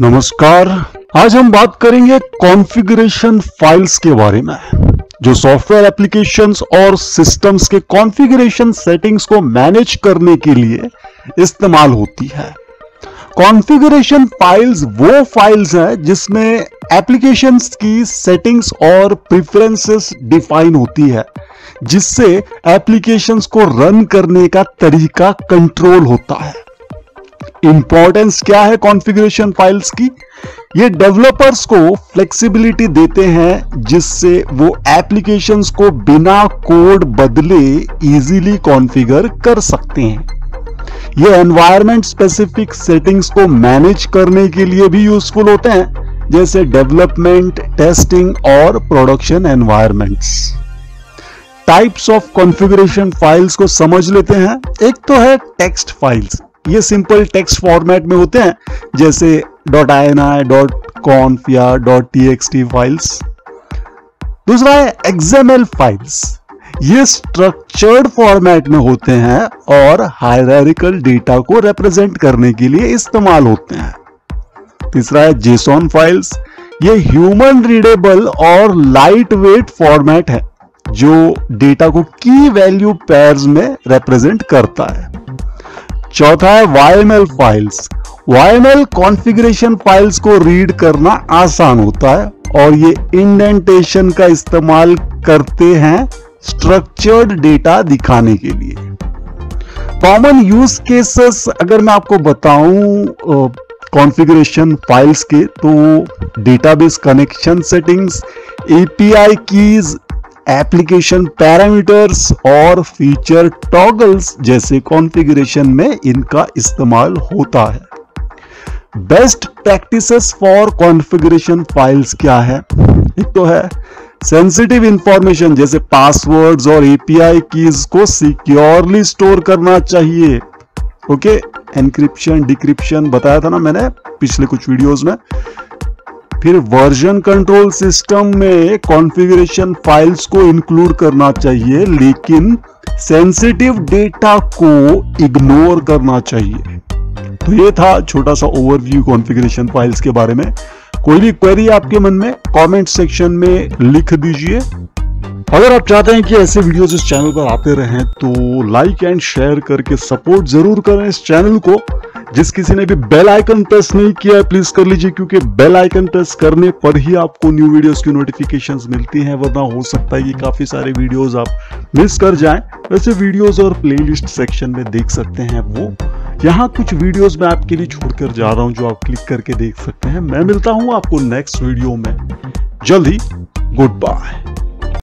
नमस्कार। आज हम बात करेंगे कॉन्फ़िगरेशन फाइल्स के बारे में, जो सॉफ्टवेयर एप्लीकेशंस और सिस्टम्स के कॉन्फ़िगरेशन सेटिंग्स को मैनेज करने के लिए इस्तेमाल होती है। कॉन्फ़िगरेशन फाइल्स वो फाइल्स हैं जिसमें एप्लीकेशंस की सेटिंग्स और प्रेफरेंसेस डिफाइन होती है, जिससे एप्लीकेशंस को रन करने का तरीका कंट्रोल होता है। इंपॉर्टेंस क्या है कॉन्फ़िगरेशन फाइल्स की? ये डेवलपर्स को फ्लेक्सिबिलिटी देते हैं, जिससे वो एप्लीकेशंस को बिना कोड बदले इजीली कॉन्फ़िगर कर सकते हैं। ये एनवायरनमेंट स्पेसिफिक सेटिंग्स को मैनेज करने के लिए भी यूजफुल होते हैं, जैसे डेवलपमेंट, टेस्टिंग और production environments. Types of configuration files को समझ लेते हैं। एक तो है टेक्स्ट फाइल्स। ये सिंपल टेक्स्ट फॉर्मेट में होते हैं, जैसे .ini, .conf या .txt फाइल्स। दूसरा है XML फाइल्स। ये स्ट्रक्चर्ड फॉर्मेट में होते हैं और हायरार्किकल डेटा को रिप्रेजेंट करने के लिए इस्तेमाल होते हैं। तीसरा है JSON फाइल्स। ये ह्यूमन रीडेबल और लाइट वेट फॉर्मेट है, जो डेटा को की वैल्यू पेयर्स में रिप्रेजेंट करता है। चौथा है YAML files. YAML configuration files को रीड करना आसान होता है और ये इंडेंटेशन का इस्तेमाल करते हैं स्ट्रक्चर्ड डेटा दिखाने के लिए। कॉमन यूज केसेस अगर मैं आपको बताऊं कॉन्फ़िगरेशन फाइल्स के, तो database connection settings, API keys, application parameters और फीचर टॉगल्स जैसे कॉन्फ़िगरेशन में इनका इस्तेमाल होता है। Best practices for configuration files क्या है? एक तो है सेंसिटिव इंफॉर्मेशन, जैसे पासवर्ड्स और API कीज को सिक्योरली स्टोर करना चाहिए। ओके, एनक्रिप्शन, डिक्रिप्शन बताया था ना मैंने पिछले कुछ वीडियोस में। फिर वर्जन कंट्रोल सिस्टम में कॉन्फ़िगरेशन फाइल्स को इंक्लूड करना चाहिए, लेकिन सेंसिटिव डेटा को इग्नोर करना चाहिए। तो ये था छोटा सा ओवरव्यू कॉन्फ़िगरेशन फाइल्स के बारे में। कोई भी क्वेरी आपके मन में कमेंट सेक्शन में लिख दीजिए। अगर आप चाहते हैं कि ऐसे वीडियोस इस चैनल पर आते रहें, तो लाइक एंड शेयर करके सपोर्ट जरूर करें इस चैनल को। जिस किसी ने भी बेल आइकन प्रेस नहीं किया है, प्लीज कर लीजिए, क्योंकि बेल आइकन प्रेस करने पर ही आपको न्यू वीडियोस की नोटिफिकेशंस मिलती हैं, वरना हो सकता है कि काफी सारे वीडियोस आप मिस कर जाएं। वैसे वीडियोस और प्लेलिस्ट सेक्शन में देख सकते हैं वो। यहाँ कुछ वीडियोस मैं आपके लिए छोड़कर जा रहा हूँ, जो आप क्लिक करके देख सकते हैं। मैं मिलता हूँ आपको नेक्स्ट वीडियो में जल्द ही। Good bye.